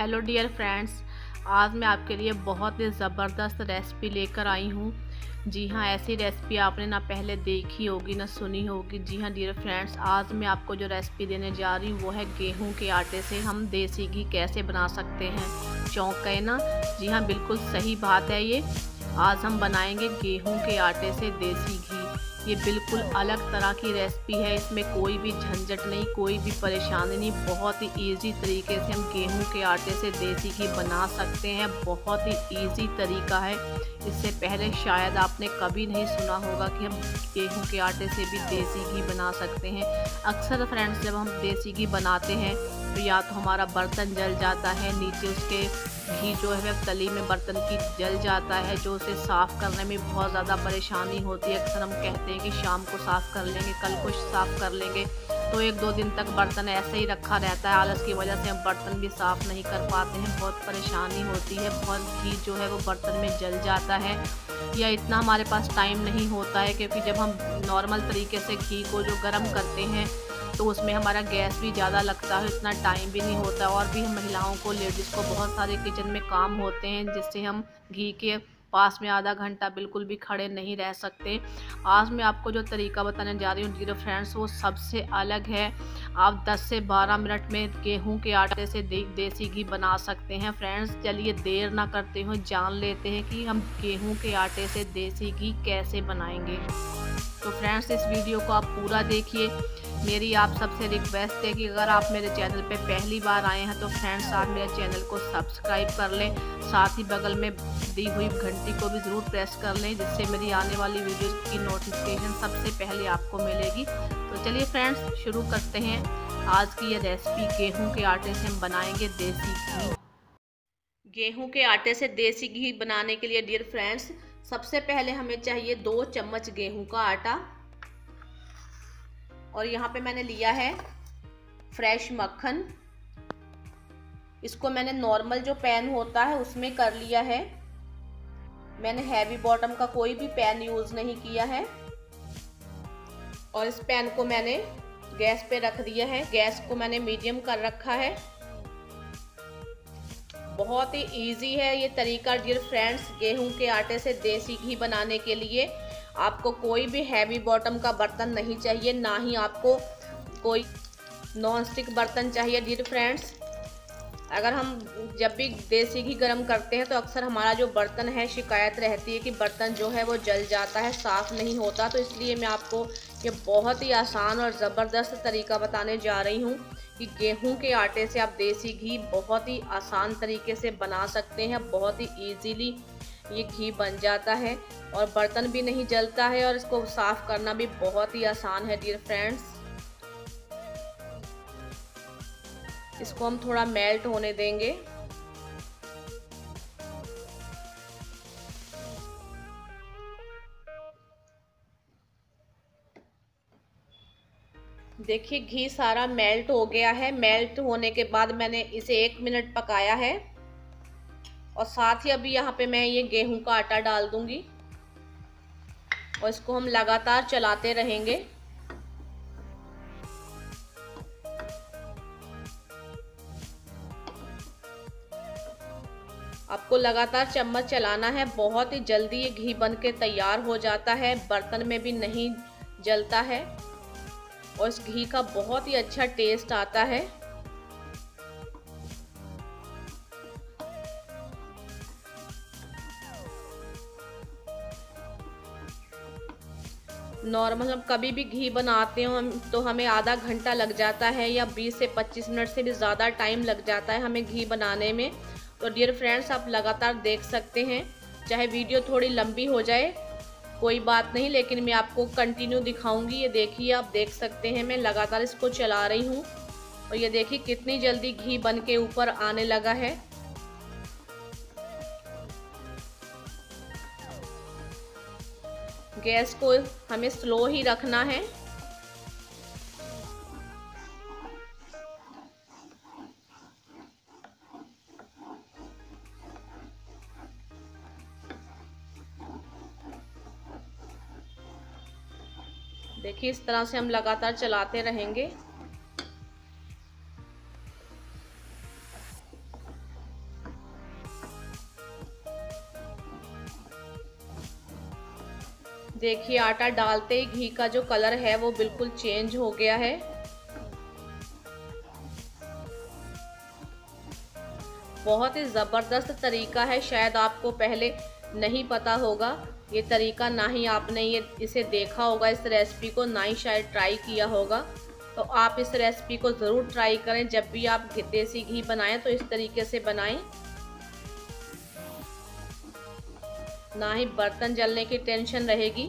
Hello dear friends, आज मैं आपके लिए बहुत ही ज़बरदस्त रेसिपी लेकर आई हूँ। जी हाँ, ऐसी रेसिपी आपने ना पहले देखी होगी ना सुनी होगी। जी हाँ डियर फ्रेंड्स, आज मैं आपको जो रेसिपी देने जा रही हूँ वो है गेहूं के आटे से हम देसी घी कैसे बना सकते हैं। चौंक गए ना? जी हाँ, बिल्कुल सही बात है। ये आज हम बनाएंगे गेहूँ के आटे से देसी घी। ये बिल्कुल अलग तरह की रेसिपी है, इसमें कोई भी झंझट नहीं, कोई भी परेशानी नहीं। बहुत ही इजी तरीके से हम गेहूं के आटे से देसी घी बना सकते हैं। बहुत ही इजी तरीका है। इससे पहले शायद आपने कभी नहीं सुना होगा कि हम गेहूं के आटे से भी देसी घी बना सकते हैं। अक्सर फ्रेंड्स, जब हम देसी घी बनाते हैं तो या तो हमारा बर्तन जल जाता है, नीचे उसके घी जो है वह तली में बर्तन की जल जाता है, जो उसे साफ़ करने में बहुत ज़्यादा परेशानी होती है। अक्सर हम कहते हैं कि शाम को साफ़ कर लेंगे, कल को साफ़ कर लेंगे, तो एक दो दिन तक बर्तन ऐसे ही रखा रहता है। आलस की वजह से हम बर्तन भी साफ़ नहीं कर पाते हैं, बहुत परेशानी होती है, बहुत घी जो है वो बर्तन में जल जाता है। या इतना हमारे पास टाइम नहीं होता है, क्योंकि जब हम नॉर्मल तरीके से घी को जो गर्म करते हैं तो उसमें हमारा गैस भी ज़्यादा लगता है, इतना टाइम भी नहीं होता। और भी महिलाओं को, लेडीज़ को बहुत सारे किचन में काम होते हैं, जिससे हम घी के पास में आधा घंटा बिल्कुल भी खड़े नहीं रह सकते। आज मैं आपको जो तरीका बताने जा रही हूँ डियर फ्रेंड्स, वो सबसे अलग है। आप 10 से 12 मिनट में गेहूं के आटे से देसी घी बना सकते हैं। फ्रेंड्स, चलिए देर ना करते हुए जान लेते हैं कि हम गेहूं के आटे से देसी घी कैसे बनाएंगे। तो फ्रेंड्स, इस वीडियो को आप पूरा देखिए। मेरी आप सबसे रिक्वेस्ट है कि अगर आप मेरे चैनल पे पहली बार आए हैं तो फ्रेंड्स, आप मेरे चैनल को सब्सक्राइब कर लें, साथ ही बगल में दी हुई घंटी को भी ज़रूर प्रेस कर लें, जिससे मेरी आने वाली वीडियो की नोटिफिकेशन सबसे पहले आपको मिलेगी। तो चलिए फ्रेंड्स, शुरू करते हैं आज की ये रेसिपी। गेहूँ के आटे से हम बनाएंगे देसी घी। गेहूँ के आटे से देसी घी बनाने के लिए डियर फ्रेंड्स, सबसे पहले हमें चाहिए 2 चम्मच गेहूँ का आटा। और यहाँ पे मैंने लिया है फ्रेश मक्खन। इसको मैंने नॉर्मल जो पैन होता है उसमें कर लिया है। मैंने हैवी बॉटम का कोई भी पैन यूज़ नहीं किया है। और इस पैन को मैंने गैस पे रख दिया है। गैस को मैंने मीडियम कर रखा है। बहुत ही इजी है ये तरीका डियर फ्रेंड्स, गेहूं के आटे से देसी घी बनाने के लिए। आपको कोई भी हैवी बॉटम का बर्तन नहीं चाहिए, ना ही आपको कोई नॉन स्टिक बर्तन चाहिए डियर फ्रेंड्स। अगर हम जब भी देसी घी गर्म करते हैं तो अक्सर हमारा जो बर्तन है, शिकायत रहती है कि बर्तन जो है वो जल जाता है, साफ़ नहीं होता। तो इसलिए मैं आपको ये बहुत ही आसान और ज़बरदस्त तरीका बताने जा रही हूँ कि गेहूं के आटे से आप देसी घी बहुत ही आसान तरीके से बना सकते हैं। बहुत ही ईजीली ये घी बन जाता है और बर्तन भी नहीं जलता है, और इसको साफ़ करना भी बहुत ही आसान है डियर फ्रेंड्स। इसको हम थोड़ा मेल्ट होने देंगे। देखिए, घी सारा मेल्ट हो गया है। मेल्ट होने के बाद मैंने इसे 1 मिनट पकाया है। और साथ ही अभी यहाँ पे मैं ये गेहूं का आटा डाल दूंगी और इसको हम लगातार चलाते रहेंगे। आपको लगातार चम्मच चलाना है। बहुत ही जल्दी ये घी बनके तैयार हो जाता है, बर्तन में भी नहीं जलता है और इस घी का बहुत ही अच्छा टेस्ट आता है। नॉर्मल हम कभी भी घी बनाते हो तो हमें आधा घंटा लग जाता है या 20 से 25 मिनट से भी ज़्यादा टाइम लग जाता है हमें घी बनाने में। तो डियर फ्रेंड्स, आप लगातार देख सकते हैं। चाहे वीडियो थोड़ी लंबी हो जाए कोई बात नहीं, लेकिन मैं आपको कंटिन्यू दिखाऊंगी। ये देखिए, आप देख सकते हैं मैं लगातार इसको चला रही हूँ और ये देखिए कितनी जल्दी घी बन के ऊपर आने लगा है। गैस को हमें स्लो ही रखना है। देखिए, इस तरह से हम लगातार चलाते रहेंगे। देखिए आटा डालते ही घी का जो कलर है वो बिल्कुल चेंज हो गया है। बहुत ही ज़बरदस्त तरीका है, शायद आपको पहले नहीं पता होगा ये तरीका, ना ही आपने इसे देखा होगा, इस रेसिपी को ना ही शायद ट्राई किया होगा। तो आप इस रेसिपी को ज़रूर ट्राई करें, जब भी आप देसी घी बनाएं तो इस तरीके से बनाएं। ना ही बर्तन जलने की टेंशन रहेगी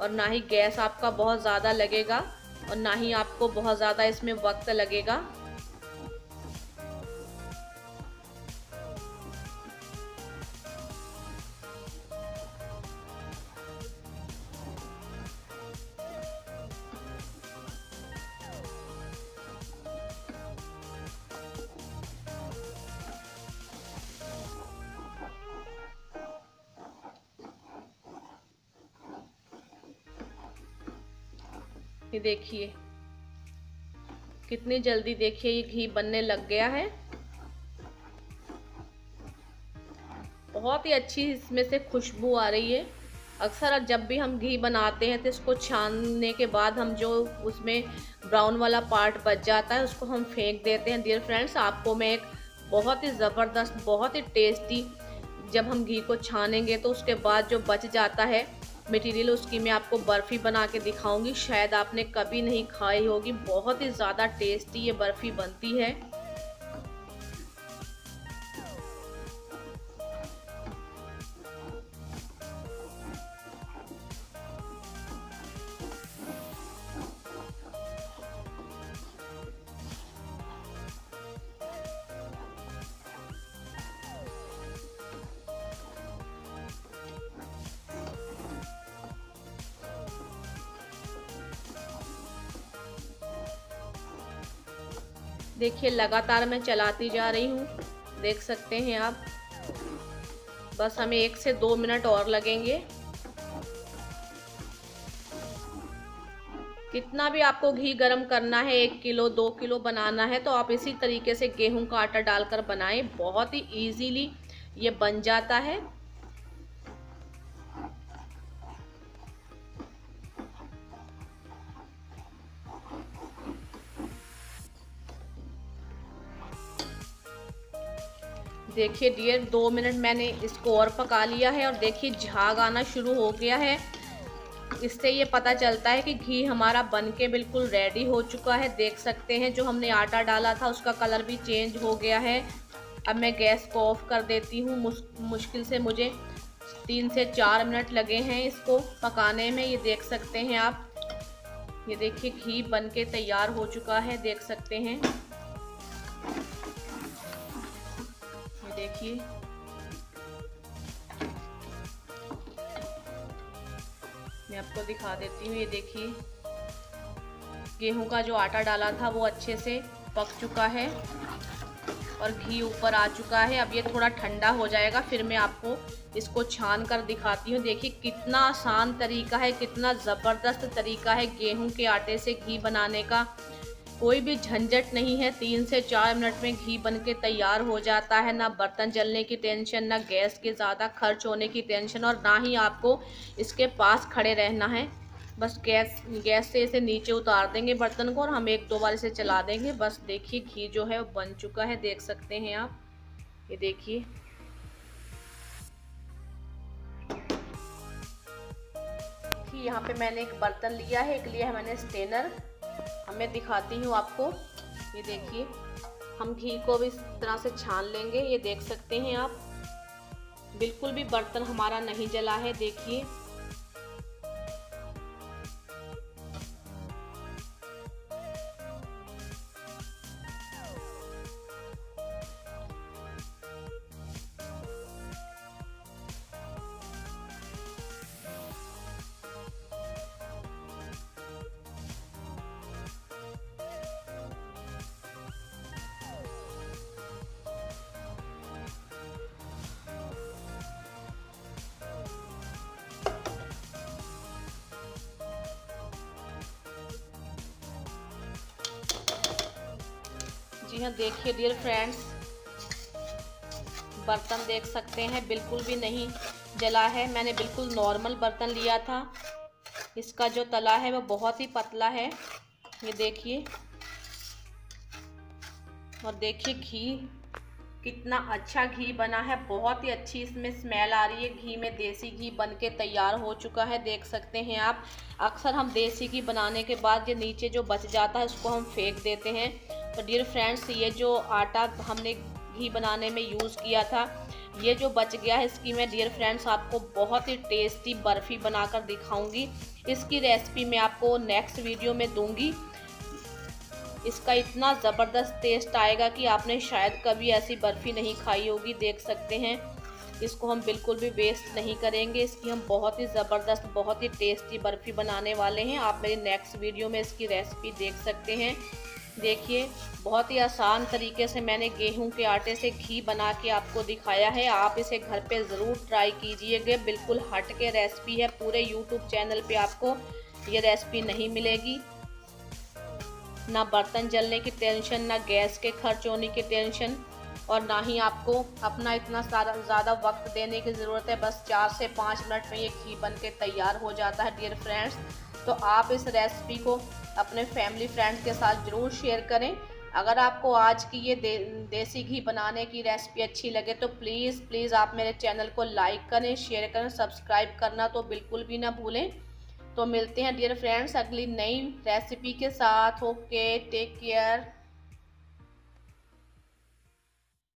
और ना ही गैस आपका बहुत ज़्यादा लगेगा और ना ही आपको बहुत ज़्यादा इसमें वक्त लगेगा। ये देखिए कितनी जल्दी, देखिए ये घी बनने लग गया है। बहुत ही अच्छी इसमें से खुशबू आ रही है। अक्सर जब भी हम घी बनाते हैं तो इसको छानने के बाद हम जो उसमें ब्राउन वाला पार्ट बच जाता है उसको हम फेंक देते हैं। डियर फ्रेंड्स, आपको मैं एक बहुत ही ज़बरदस्त, बहुत ही टेस्टी, जब हम घी को छानेंगे तो उसके बाद जो बच जाता है मटेरियल, उसकी मैं आपको बर्फ़ी बना के दिखाऊंगी। शायद आपने कभी नहीं खाई होगी, बहुत ही ज़्यादा टेस्टी ये बर्फ़ी बनती है। देखिए लगातार मैं चलाती जा रही हूँ, देख सकते हैं आप। बस हमें 1 से 2 मिनट और लगेंगे। कितना भी आपको घी गरम करना है, 1 किलो 2 किलो बनाना है तो आप इसी तरीके से गेहूं का आटा डालकर बनाएं। बहुत ही इजीली ये बन जाता है। देखिए डियर, 2 मिनट मैंने इसको और पका लिया है और देखिए झाग आना शुरू हो गया है। इससे ये पता चलता है कि घी हमारा बनके बिल्कुल रेडी हो चुका है। देख सकते हैं जो हमने आटा डाला था उसका कलर भी चेंज हो गया है। अब मैं गैस को ऑफ कर देती हूँ। मुश्किल से मुझे 3 से 4 मिनट लगे हैं इसको पकाने में। ये देख सकते हैं आप, ये देखिए घी बनके तैयार हो चुका है, देख सकते हैं। देखिए मैं आपको दिखा देती हूँ, ये देखिए गेहूं का जो आटा डाला था वो अच्छे से पक चुका है और घी ऊपर आ चुका है। अब ये थोड़ा ठंडा हो जाएगा, फिर मैं आपको इसको छान कर दिखाती हूँ। देखिए कितना आसान तरीका है, कितना ज़बरदस्त तरीका है गेहूं के आटे से घी बनाने का। कोई भी झंझट नहीं है, 3 से 4 मिनट में घी बनके तैयार हो जाता है। ना बर्तन जलने की टेंशन, ना गैस के ज़्यादा खर्च होने की टेंशन और ना ही आपको इसके पास खड़े रहना है। बस गैस से इसे नीचे उतार देंगे बर्तन को और हम 1-2 बार इसे चला देंगे। बस देखिए घी जो है वो बन चुका है, देख सकते हैं आप। ये देखिए यहाँ पे मैंने एक बर्तन लिया है, एक लिया है मैंने स्ट्रेनर, मैं दिखाती हूँ आपको। ये देखिए हम घी को भी इस तरह से छान लेंगे। ये देख सकते हैं आप, बिल्कुल भी बर्तन हमारा नहीं जला है। देखिए जी हाँ, देखिए डियर फ्रेंड्स बर्तन देख सकते हैं बिल्कुल भी नहीं जला है। मैंने बिल्कुल नॉर्मल बर्तन लिया था इसका जो तला है वो बहुत ही पतला है, ये देखिए। और देखिए घी कितना अच्छा घी बना है, बहुत ही अच्छी इसमें स्मेल आ रही है। घी में देसी घी बनके तैयार हो चुका है, देख सकते हैं आप। अक्सर हम देसी घी बनाने के बाद ये नीचे जो बच जाता है उसको हम फेंक देते हैं। तो डियर फ्रेंड्स, ये जो आटा हमने घी बनाने में यूज़ किया था, ये जो बच गया है, इसकी मैं डियर फ्रेंड्स आपको बहुत ही टेस्टी बर्फ़ी बनाकर दिखाऊंगी। इसकी रेसिपी मैं आपको नेक्स्ट वीडियो में दूंगी। इसका इतना ज़बरदस्त टेस्ट आएगा कि आपने शायद कभी ऐसी बर्फ़ी नहीं खाई होगी। देख सकते हैं, इसको हम बिल्कुल भी वेस्ट नहीं करेंगे। इसकी हम बहुत ही ज़बरदस्त, बहुत ही टेस्टी बर्फ़ी बनाने वाले हैं। आप मेरी नेक्स्ट वीडियो में इसकी रेसिपी देख सकते हैं। देखिए, बहुत ही आसान तरीके से मैंने गेहूं के आटे से घी बना के आपको दिखाया है। आप इसे घर पे ज़रूर ट्राई कीजिएगा, बिल्कुल हट के रेसिपी है। पूरे यूट्यूब चैनल पे आपको ये रेसिपी नहीं मिलेगी। ना बर्तन जलने की टेंशन, ना गैस के खर्च होने की टेंशन, और ना ही आपको अपना इतना सारा ज़्यादा वक्त देने की ज़रूरत है। बस 4 से 5 मिनट में ये घी बन के तैयार हो जाता है डियर फ्रेंड्स। तो आप इस रेसिपी को अपने फैमिली फ्रेंड्स के साथ ज़रूर शेयर करें। अगर आपको आज की ये देसी घी बनाने की रेसिपी अच्छी लगे तो प्लीज़ आप मेरे चैनल को लाइक करें, शेयर करें, सब्सक्राइब करना तो बिल्कुल भी ना भूलें। तो मिलते हैं डियर फ्रेंड्स अगली नई रेसिपी के साथ। Okay, take care.